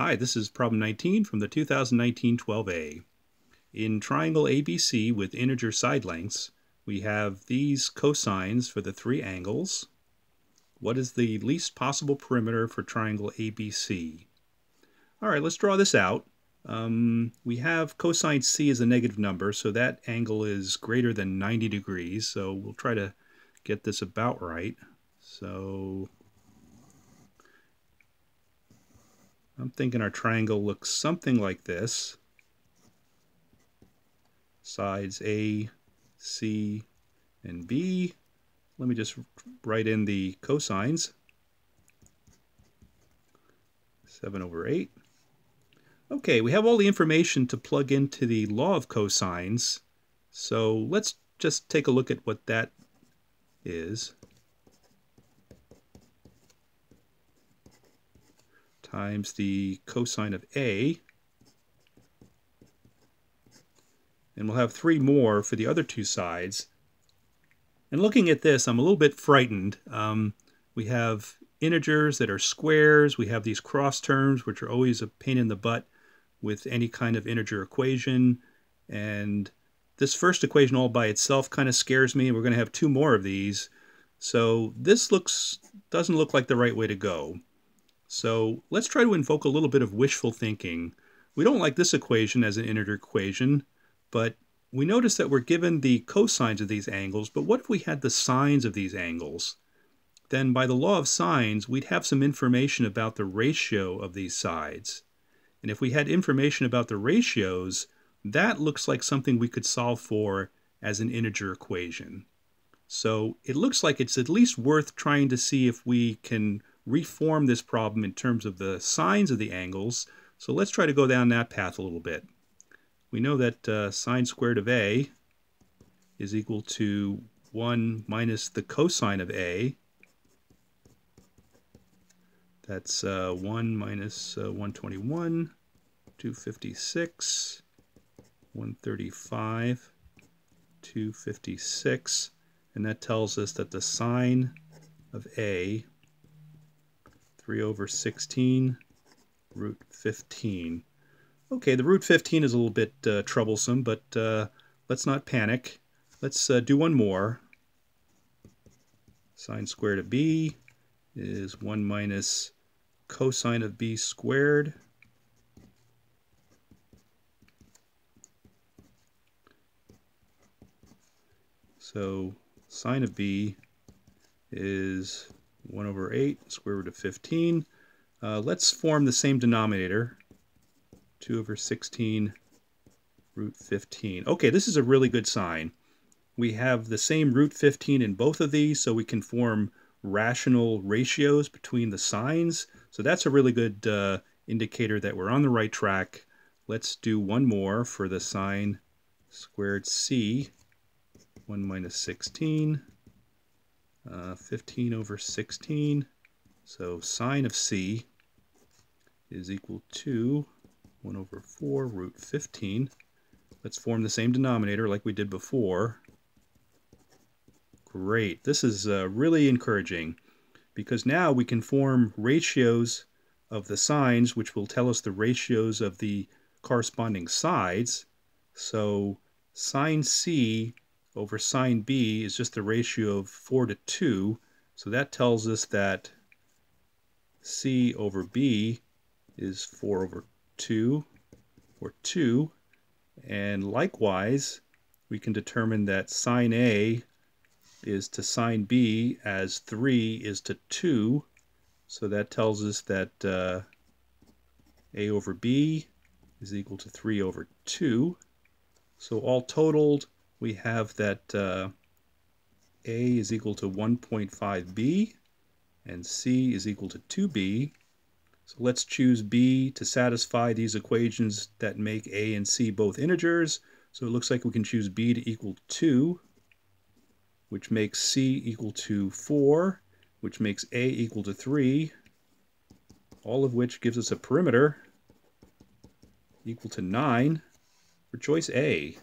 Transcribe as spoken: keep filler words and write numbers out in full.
Hi, this is problem nineteen from the two thousand nineteen twelve A. In triangle A B C with integer side lengths, we have these cosines for the three angles. What is the least possible perimeter for triangle A B C? All right, let's draw this out. Um, we have cosine C as a negative number, so that angle is greater than ninety degrees, so we'll try to get this about right. So I'm thinking our triangle looks something like this. Sides A, C, and B. Let me just write in the cosines. seven over eight. Okay, we have all the information to plug into the law of cosines. So let's just take a look at what that is. Times the cosine of A. And we'll have three more for the other two sides. And looking at this, I'm a little bit frightened. Um, we have integers that are squares. We have these cross terms, which are always a pain in the butt with any kind of integer equation. And this first equation all by itself kind of scares me. We're going to have two more of these. So this looks doesn't look like the right way to go. So let's try to invoke a little bit of wishful thinking. We don't like this equation as an integer equation, but we notice that we're given the cosines of these angles, but what if we had the sines of these angles? Then by the law of sines, we'd have some information about the ratio of these sides. And if we had information about the ratios, that looks like something we could solve for as an integer equation. So it looks like it's at least worth trying to see if we can reform this problem in terms of the sines of the angles. So let's try to go down that path a little bit. We know that uh, sine squared of A is equal to one minus the cosine of A. That's uh, one minus uh, one twenty-one, two fifty-six, one thirty-five, two fifty-six. And that tells us that the sine of A, three over sixteen, root fifteen. Okay, the root fifteen is a little bit uh, troublesome, but uh, let's not panic. Let's uh, do one more. Sine squared of B is one minus cosine of B squared. So sine of B is one over eight, square root of fifteen. Uh, let's form the same denominator. two over sixteen, root fifteen. Okay, this is a really good sign. We have the same root fifteen in both of these, so we can form rational ratios between the signs. So that's a really good uh, indicator that we're on the right track. Let's do one more for the sine squared C. one minus sixteen. Uh, fifteen over sixteen. So sine of C is equal to one over four, root fifteen. Let's form the same denominator like we did before. Great. This is uh, really encouraging because now we can form ratios of the sines, which will tell us the ratios of the corresponding sides. So sine C over sine B is just the ratio of four to two. So that tells us that C over B is four over two, or two. And likewise, we can determine that sine A is to sine B as three is to two. So that tells us that uh, A over B is equal to three over two. So all totaled, we have that uh, A is equal to one point five B and C is equal to two B. So let's choose B to satisfy these equations that make A and C both integers. So it looks like we can choose B to equal two, which makes C equal to four, which makes A equal to three, all of which gives us a perimeter equal to nine for choice A.